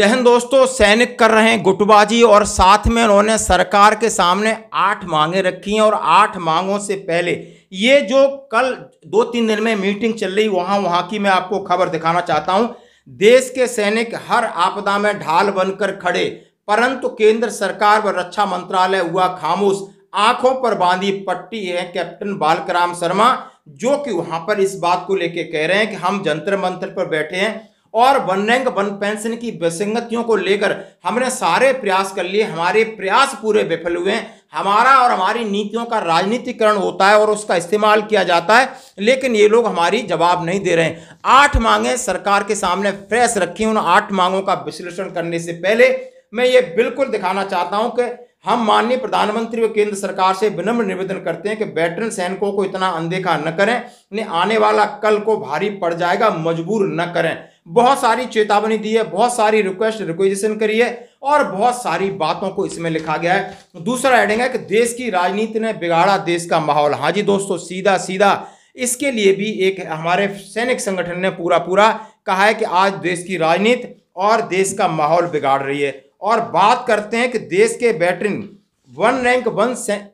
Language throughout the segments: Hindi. जहन दोस्तों सैनिक कर रहे हैं गुटबाजी और साथ में उन्होंने सरकार के सामने 8 मांगें रखी हैं और 8 मांगों से पहले ये जो कल 2-3 दिन में मीटिंग चल रही वहाँ की मैं आपको खबर दिखाना चाहता हूँ। देश के सैनिक हर आपदा में ढाल बनकर खड़े, परंतु केंद्र सरकार व रक्षा मंत्रालय हुआ खामोश, आंखों पर बांधी पट्टी है कैप्टन बालक राम शर्मा, जो कि वहां पर इस बात को लेके कह रहे हैं कि हम जंतर मंतर पर बैठे हैं और वन रैंक वन पेंशन की विसंगतियों को लेकर हमने सारे प्रयास कर लिए, हमारे प्रयास पूरे विफल हुए हैं, हमारा और हमारी नीतियों का राजनीतिकरण होता है और उसका इस्तेमाल किया जाता है, लेकिन ये लोग हमारी जवाब नहीं दे रहे हैं। 8 मांगें सरकार के सामने फ्रेश रखी, उन 8 मांगों का विश्लेषण करने से पहले मैं ये बिल्कुल दिखाना चाहता हूं कि हम माननीय प्रधानमंत्री व केंद्र सरकार से विनम्र निवेदन करते हैं कि वेटरन सैनिकों को इतना अनदेखा न करें, इन्हें आने वाला कल को भारी पड़ जाएगा, मजबूर न करें। बहुत सारी चेतावनी दी है, बहुत सारी रिक्वेस्ट रिक्वेजिशन करी है और बहुत सारी बातों को इसमें लिखा गया है। दूसरा हेडिंग है कि देश की राजनीति ने बिगाड़ा देश का माहौल। हाँ जी दोस्तों, सीधा सीधा इसके लिए भी एक हमारे सैनिक संगठन ने पूरा पूरा कहा है कि आज देश की राजनीति और देश का माहौल बिगाड़ रही है। और बात करते हैं कि देश के वेटरन वन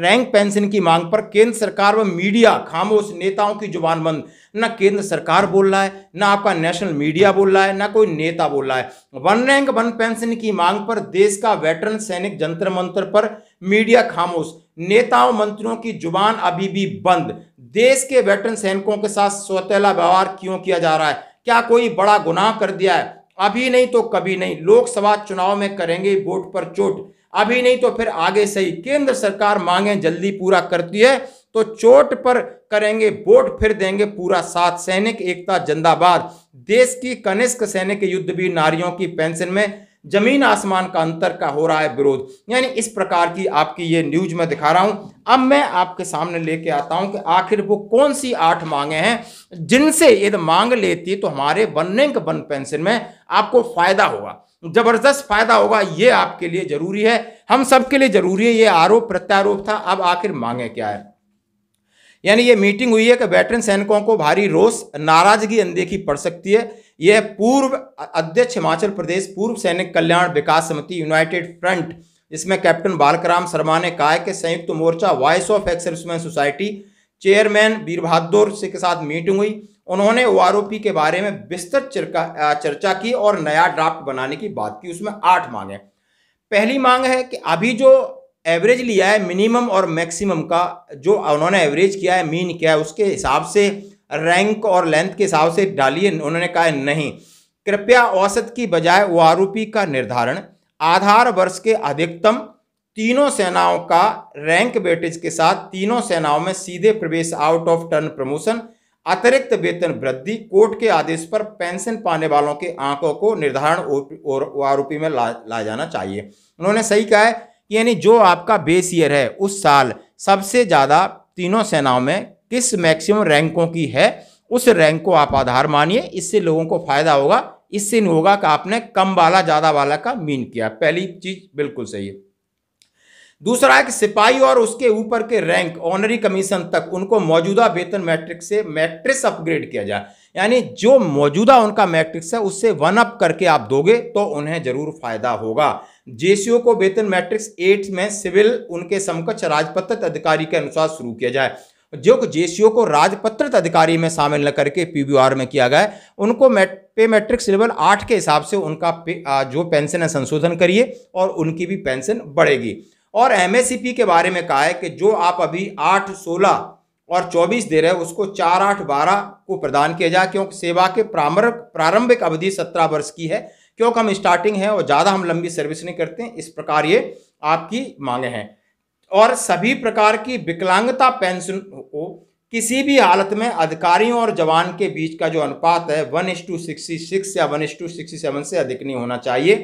रैंक पेंशन की मांग पर केंद्र सरकार व मीडिया खामोश, नेताओं की जुबान बंद। ना केंद्र सरकार बोल रहा है, ना आपका नेशनल मीडिया बोल रहा है, ना कोई नेता बोल रहा है। वन रैंक वन पेंशन की मांग पर देश का वेटरन सैनिक जंतर मंतर पर, मीडिया खामोश, नेताओं मंत्रियों की जुबान अभी भी बंद। देश के वेटरन सैनिकों के साथ सौतेला व्यवहार क्यों किया जा रहा है? क्या कोई बड़ा गुनाह कर दिया है? अभी नहीं तो कभी नहीं, लोकसभा चुनाव में करेंगे वोट पर चोट, अभी नहीं तो फिर आगे सही। केंद्र सरकार मांगे जल्दी पूरा करती है तो चोट पर करेंगे वोट, फिर देंगे पूरा साथ। सैनिक एकता जिंदाबाद। देश की कनिष्क सैनिक युद्धवीर नारियों की पेंशन में जमीन आसमान का अंतर का हो रहा है विरोध। यानी इस प्रकार की आपकी ये न्यूज मैं दिखा रहा हूं। अब मैं आपके सामने लेके आता हूं कि आखिर वो कौन सी 8 मांगे हैं जिनसे यदि मांग लेती तो हमारे वन रैंक वन पेंशन में आपको फायदा होगा, जबरदस्त फायदा होगा। ये आपके लिए जरूरी है, हम सबके लिए जरूरी है। ये आरोप प्रत्यारोप था। अब आखिर मांगे क्या है? यानी ये मीटिंग हुई है कि वेटरन सैनिकों को भारी रोष, नाराजगी, अनदेखी पड़ सकती है। यह पूर्व अध्यक्ष हिमाचल प्रदेश पूर्व सैनिक कल्याण विकास समिति यूनाइटेड फ्रंट, इसमें कैप्टन बालक राम शर्मा ने कहा है कि संयुक्त मोर्चा voice of ex serviceman society chairman Veer Bahadur Singh के साथ मीटिंग हुई। उन्होंने ओआरओपी के बारे में विस्तृत चर्चा की और नया ड्राफ्ट बनाने की बात की। उसमें 8 मांगे। पहली मांग है कि अभी जो एवरेज लिया है मिनिमम और मैक्सिमम का, जो उन्होंने एवरेज किया है, मीन किया है, उसके हिसाब से रैंक और लेंथ के हिसाब से डालिए। उन्होंने कहा है नहीं, कृपया औसत की बजाय ओआरओपी का निर्धारण आधार वर्ष के अधिकतम तीनों सेनाओं का रैंक वेटेज के साथ, तीनों सेनाओं में सीधे प्रवेश, आउट ऑफ टर्न प्रमोशन, अतिरिक्त वेतन वृद्धि, कोर्ट के आदेश पर पेंशन पाने वालों के आंकड़ों को निर्धारण ओआरओपी में लाया जाना चाहिए। उन्होंने सही कहा है, यानी जो आपका बेस ईयर है उस साल सबसे ज़्यादा तीनों सेनाओं में किस मैक्सिमम रैंकों की है, उस रैंक को आप आधार मानिए। इससे लोगों को फायदा होगा, इससे नहीं होगा कि आपने कम वाला ज़्यादा वाला का मीन किया। पहली चीज़ बिल्कुल सही है। दूसरा है कि सिपाही और उसके ऊपर के रैंक ऑनरी कमीशन तक उनको मौजूदा वेतन मैट्रिक्स से मैट्रिक्स अपग्रेड किया जाए। यानी जो मौजूदा उनका मैट्रिक्स है उससे 1 अप करके आप दोगे तो उन्हें जरूर फायदा होगा। जेसीओ को वेतन मैट्रिक्स 8 में सिविल उनके समकक्ष राजपत्रित अधिकारी के अनुसार शुरू किया जाए। जो जेसीओ को राजपत्रित अधिकारी में शामिल न करके पीबीआर में किया गया, उनको पे मैट्रिक्स लेवल 8 के हिसाब से उनका जो पेंशन है संशोधन करिए और उनकी भी पेंशन बढ़ेगी। और एमएससीपी के बारे में कहा है कि जो आप अभी 8, 16 और 24 दे रहे हैं उसको 4, 8, 12 को प्रदान किया जाए, क्योंकि सेवा के प्रारंभिक अवधि 17 वर्ष की है, क्योंकि हम स्टार्टिंग है और ज़्यादा हम लंबी सर्विस नहीं करते हैं। इस प्रकार ये आपकी मांगे हैं। और सभी प्रकार की विकलांगता पेंशन को किसी भी हालत में अधिकारियों और जवान के बीच का जो अनुपात है 1:66 या 1:67 से अधिक नहीं होना चाहिए,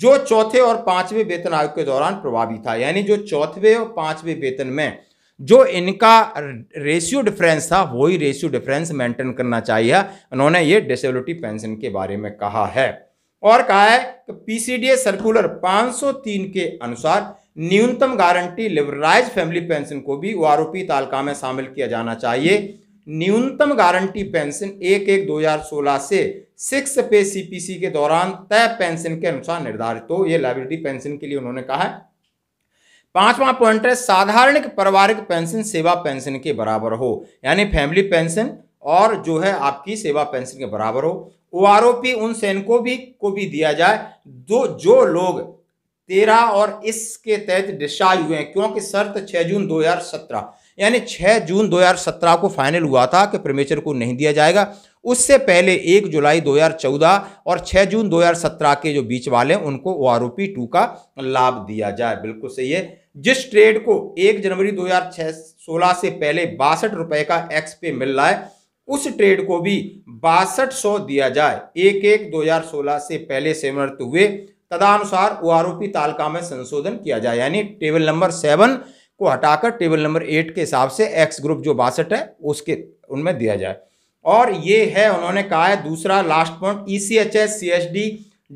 जो चौथे और 5वें वेतन आयोग के दौरान प्रभावी था। यानी जो 4वें और 5वें वेतन में जो इनका रेशियो डिफरेंस था वही रेशियो डिफरेंस मेंटेन करना चाहिए। उन्होंने ये डिसेबिलिटी पेंशन के बारे में कहा है और कहा है कि पीसीडीए सर्कुलर 503 के अनुसार न्यूनतम गारंटी लिबरलाइज फैमिली पेंशन को भी ओआरओपी तालिका में शामिल किया जाना चाहिए। न्यूनतम गारंटी पेंशन 1/1/2016 से 6 पे सीपीसी के दौरान तय पेंशन के अनुसार निर्धारित हो। तो ये लायबिलिटी पेंशन के लिए उन्होंने कहा है। पांचवा पॉइंट है साधारण पारिवारिक पेंशन सेवा पेंशन के बराबर हो, यानी फैमिली पेंशन और जो है आपकी सेवा पेंशन के बराबर हो। ओआरओपी उन सैनिकों को भी दिया जाए जो लोग 13 और इसके तहत डिस्चार्ज हुए हैं, क्योंकि शर्त 6 जून 2017, यानी 6 जून 2017 को फाइनल हुआ था कि प्रीमेचर को नहीं दिया जाएगा। उससे पहले 1 जुलाई 2014 और 6 जून 2017 के जो बीच वाले हैं उनको OROP 2 का लाभ दिया जाए। बिल्कुल सही है। जिस ट्रेड को 1 जनवरी 2016 से पहले 62 रुपये का एक्स पे मिल रहा है उस ट्रेड को भी 6200 दिया जाए। 1/1/2016 से पहले सेमरत हुए तदानुसार ओआरओपी तालिका में संशोधन किया जाए, यानी टेबल नंबर 7 को हटाकर टेबल नंबर 8 के हिसाब से एक्स ग्रुप जो 62 है उसके उनमें दिया जाए। और ये है उन्होंने कहा है दूसरा last point, ECHS CHD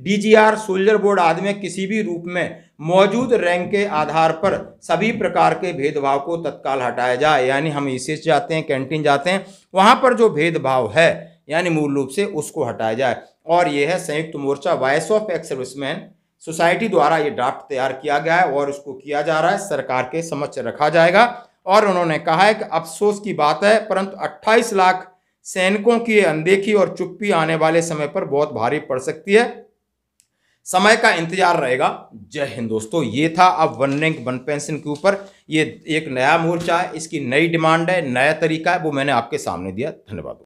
DGR soldier board आदि में किसी भी रूप में मौजूद रैंक के आधार पर सभी प्रकार के भेदभाव को तत्काल हटाया जाए। यानी हम ECHS जाते हैं, कैंटीन जाते हैं, वहाँ पर जो भेदभाव है यानी मूल रूप से उसको हटाया जाए। और यह है संयुक्त मोर्चा voice of ex serviceman society द्वारा ये ड्राफ्ट तैयार किया गया है और उसको किया जा रहा है, सरकार के समक्ष रखा जाएगा। और उन्होंने कहा है कि अफसोस की बात है परंतु 28 लाख सैनिकों की अनदेखी और चुप्पी आने वाले समय पर बहुत भारी पड़ सकती है, समय का इंतजार रहेगा। जय हिंद दोस्तों, ये था अब 1 रैंक 1 पेंशन के ऊपर, ये एक नया मोर्चा है, इसकी नई डिमांड है, नया तरीका है, वो मैंने आपके सामने दिया। धन्यवाद।